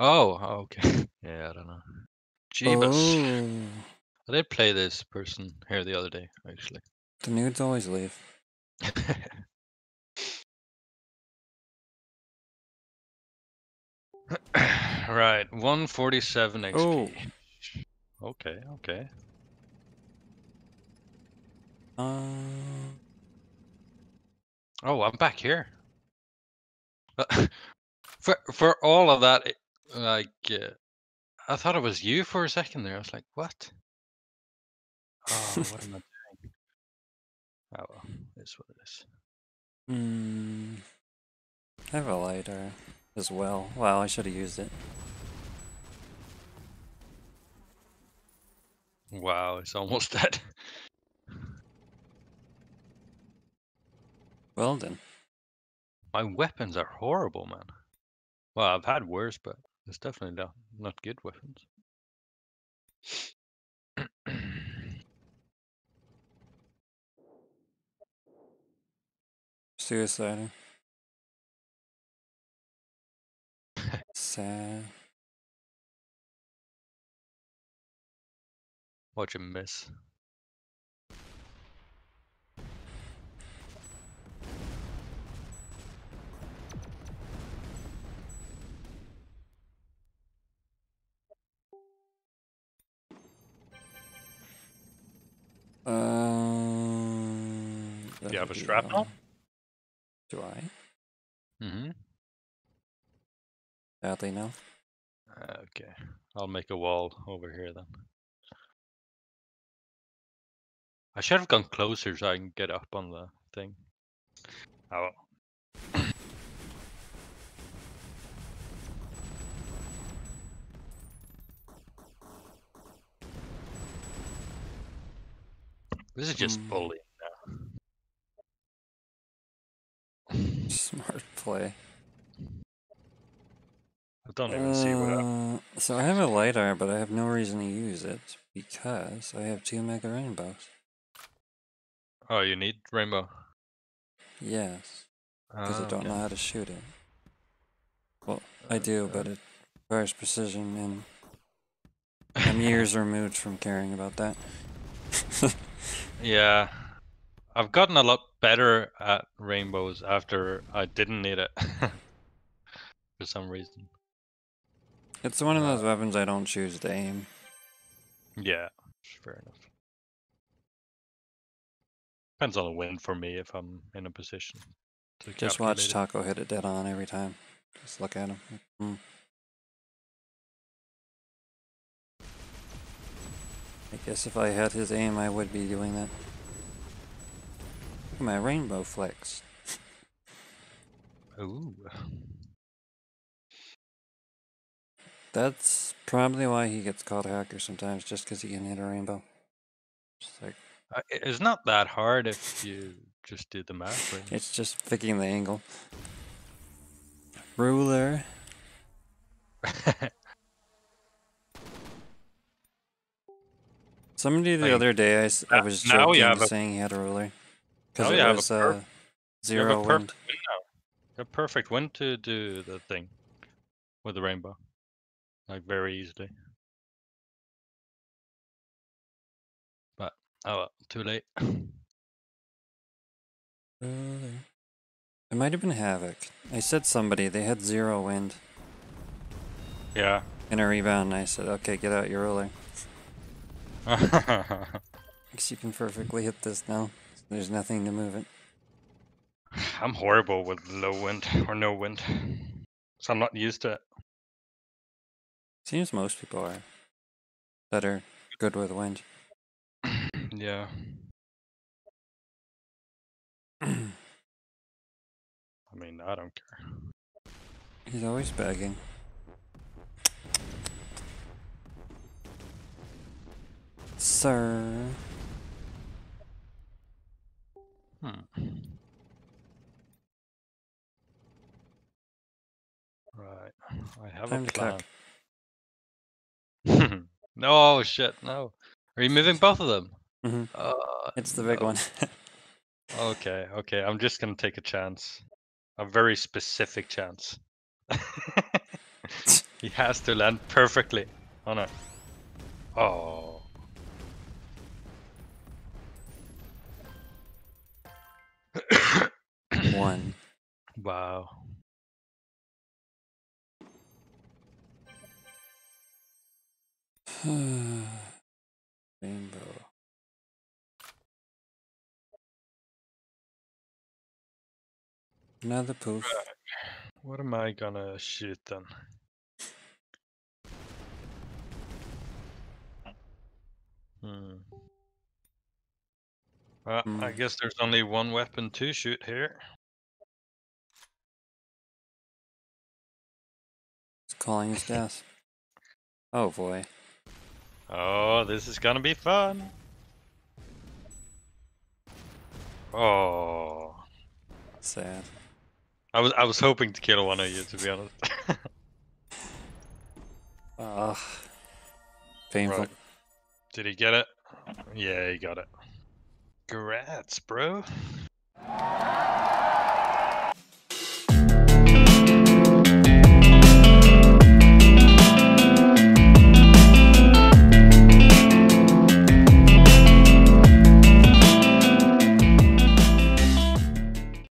Oh, okay. Yeah, I don't know. Jeebus. Oh. I did play this person here the other day, actually. The nudes always leave. Right, 147 XP. Oh. Okay, okay. Oh, I'm back here. For all of that, like, I thought it was you for a second there. I was like, what? Oh, what am I doing? Oh, well, it's what it is. Hmm. I have a LiDAR as well. Wow, I should have used it. Wow, it's almost dead. Well then. My weapons are horrible, man. Well, I've had worse, but it's definitely not good weapons. Suicide. Sad. Watch him miss. Do you have a shrapnel? Do I? Mm-hmm. Sadly, no. Okay. I'll make a wall over here then. I should have gone closer so I can get up on the thing. Oh. This is just bullying now. Smart play. I don't even see what I'm... So I have a LiDAR, but I have no reason to use it because I have 2 Mega Rainbows. Oh, you need Rainbow? Yes. Because I don't know how to shoot it. Well, I do, but it requires precision, and I'm years removed from caring about that. Yeah, I've gotten a lot better at Rainbows after I didn't need it for some reason. It's one of those weapons I don't choose to aim. Yeah, fair enough. Depends on the wind for me if I'm in a position. Just watch Taco hit it dead on every time. Just look at him. Mm. I guess if I had his aim, I would be doing that. Look at my rainbow flex. Ooh. That's probably why he gets called hacker sometimes, just because he can hit a rainbow. Just like, it's not that hard if you just do the math. Right? It's just picking the angle. Ruler. Somebody the other day, I was joking saying he had a ruler. Because it was zero wind. A perfect wind to do the thing with the rainbow. Like, very easily. But, oh well, too late. It might have been Havoc. I said somebody, they had 0 wind. Yeah. And a rebound, and I said, okay, get out your ruler. Because you can perfectly hit this now. There's nothing to move it. I'm horrible with low wind or no wind, so I'm not used to it. Seems most people are that are good with wind. Yeah. I mean, I don't care. He's always begging. Sir. Right. I have a plan. No, shit, no. Are you moving both of them? Mm-hmm. It's the big one. Okay, okay. I'm just going to take a chance. A very specific chance. He has to land perfectly. Oh no. Oh. One. Wow. Rainbow. Another poof. What am I gonna shoot then? Well, I guess there's only one weapon to shoot here. It's calling his death. Oh boy. Oh, this is gonna be fun. Oh. Sad. I was hoping to kill one of you, to be honest. Painful. Right. Did he get it? Yeah, he got it. Congrats, bro.